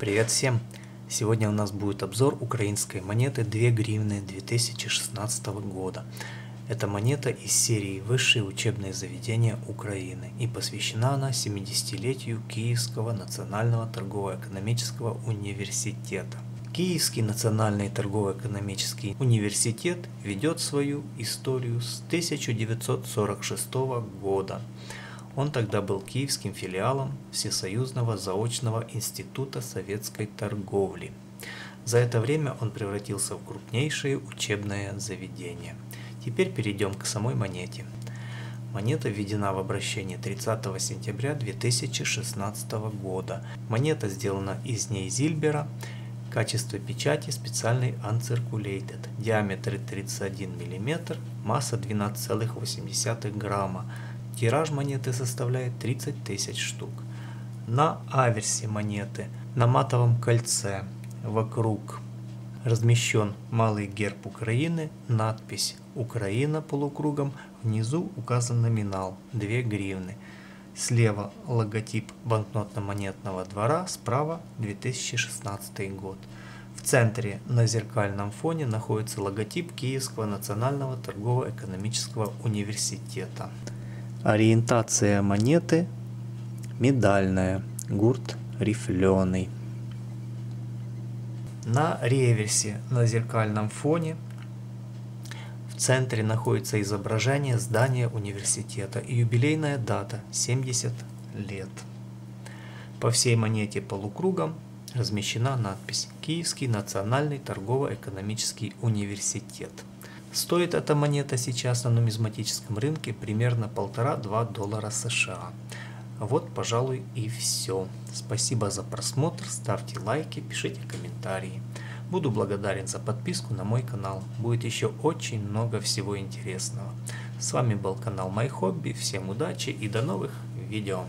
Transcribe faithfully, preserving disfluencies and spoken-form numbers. Привет всем! Сегодня у нас будет обзор украинской монеты две гривны две тысячи шестнадцатого года. Это монета из серии «Высшие учебные заведения Украины» и посвящена она семидесятилетию Киевского национального торгово-экономического университета. Киевский национальный торгово-экономический университет ведет свою историю с тысяча девятьсот сорок шестого года. Он тогда был киевским филиалом Всесоюзного заочного института советской торговли. За это время он превратился в крупнейшее учебное заведение. Теперь перейдем к самой монете. Монета введена в обращение тридцатого сентября две тысячи шестнадцатого года. Монета сделана из нейзильбера. Качество печати специальный анциркулейтед. Диаметр тридцать один миллиметр, масса двенадцать целых восемь десятых грамма. Тираж монеты составляет тридцать тысяч штук. На аверсе монеты, на матовом кольце, вокруг размещен малый герб Украины, надпись «Украина» полукругом, внизу указан номинал две гривны. Слева логотип банкнотно-монетного двора, справа две тысячи шестнадцатый год. В центре на зеркальном фоне находится логотип Киевского национального торгово-экономического университета. Ориентация монеты медальная, гурт рифленый. На реверсе на зеркальном фоне в центре находится изображение здания университета и юбилейная дата семьдесят лет. По всей монете полукругом размещена надпись «Киевский национальный торгово-экономический университет». Стоит эта монета сейчас на нумизматическом рынке примерно полтора-два доллара США. Вот, пожалуй, и все. Спасибо за просмотр, ставьте лайки, пишите комментарии. Буду благодарен за подписку на мой канал. Будет еще очень много всего интересного. С вами был канал MyHobby, всем удачи и до новых видео.